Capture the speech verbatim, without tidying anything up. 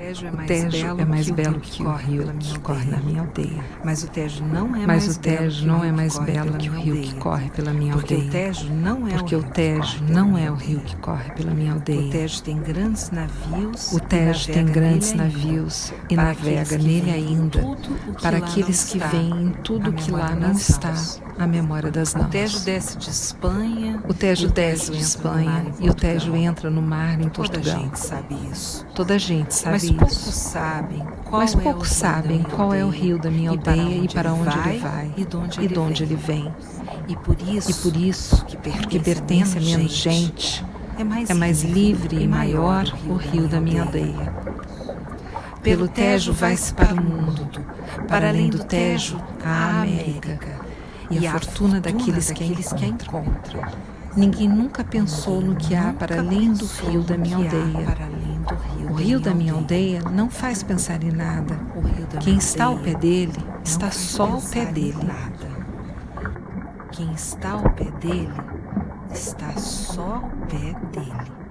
Tejo é mais, tejo belo, é mais belo que, que, corre, que, que corre na minha aldeia. Mas o Tejo não é Mas mais, tejo não é mais belo que o rio que corre pela minha Porque aldeia. Porque o Tejo não é Porque o Tejo não é o rio que corre pela minha aldeia. O Tejo tem grandes navios. O Tejo tem grandes navios e navega nele ainda, para aqueles que veem em tudo que lá não está a memória das naus. O Tejo desce de Espanha. O Tejo desce de Espanha e o Tejo entra no mar em Portugal. Toda a gente sabe isso. Toda a gente sabe isso. Mas poucos sabem qual, Mas poucos é, o sabem qual é o rio da minha aldeia e para onde ele vai e de onde, ele, onde ele vem. E por isso, e por isso que pertence, que pertence a menos gente, gente é, mais é mais livre e maior o rio da minha aldeia. Da minha aldeia. Pelo Tejo vai-se para o mundo, para além do Tejo, a América e a fortuna daqueles que a encontram. Ninguém nunca pensou no que há para além do rio da minha aldeia. O rio da minha aldeia não faz pensar em nada. Quem está ao pé dele, está só ao pé dele. Quem está ao pé dele, está só ao pé dele.